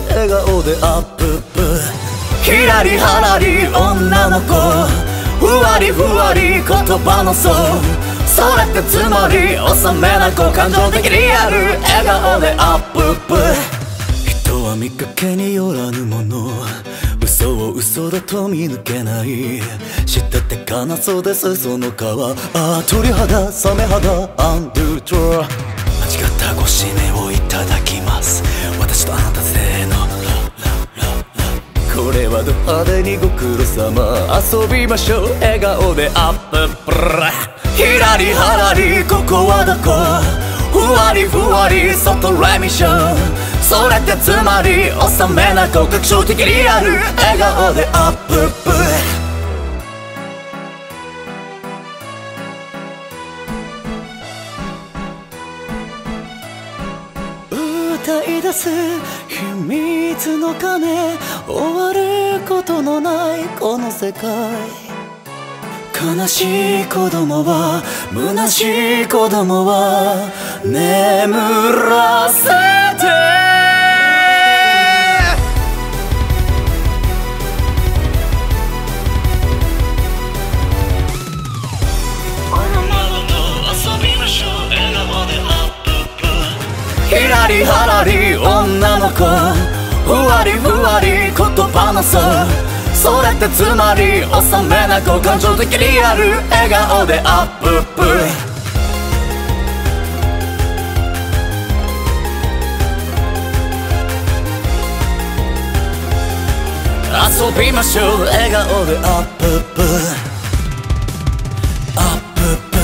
で笑顔でアップップ、ひらりはらり女の子、ふわりふわり言葉の層、それってつまり幼めな子、感情的リアル笑顔でアップップ。人は見かけによらぬもの、嘘を嘘だと見抜けない、知ってて悲そうです、その顔、ああ鳥肌サメ肌アンドゥトラ、間違ったご指名をいただきます、私とあなたせーのララララ、これはド派手にご苦労様、遊びましょう笑顔でアッププラ、ひらりはらりここはどこ、ふわりふわり外レミショー、それってつまり幼めな子、感情的リアル笑顔でアップップ。歌い出す秘密の鐘、終わることのないこの世界、悲しい子供は虚しい子供は眠らせて、ひらりはらり女の子、ふわりふわり言葉の層、それってつまり幼めな子、感情的リアル笑顔でアップップ。遊びましょう笑顔でアップップ、アップップ。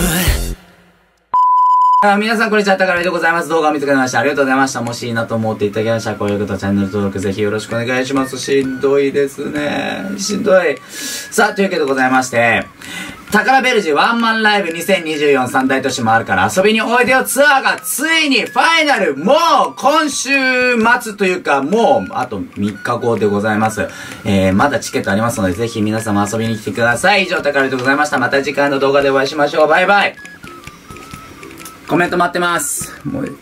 皆さんこんにちは、たからりでございます。動画を見てくれましてありがとうございました。もしいいなと思っていただきましたら、高評価とチャンネル登録ぜひよろしくお願いします。しんどいですね。しんどい。さあ、というわけでございまして、たからベルジワンマンライブ2024、三大都市もあるから遊びにおいでよツアーがついにファイナル、もう今週末というか、もうあと3日後でございます。まだチケットありますので、ぜひ皆様遊びに来てください。以上、たからりでございました。また次回の動画でお会いしましょう。バイバイ。コメント待ってます。もう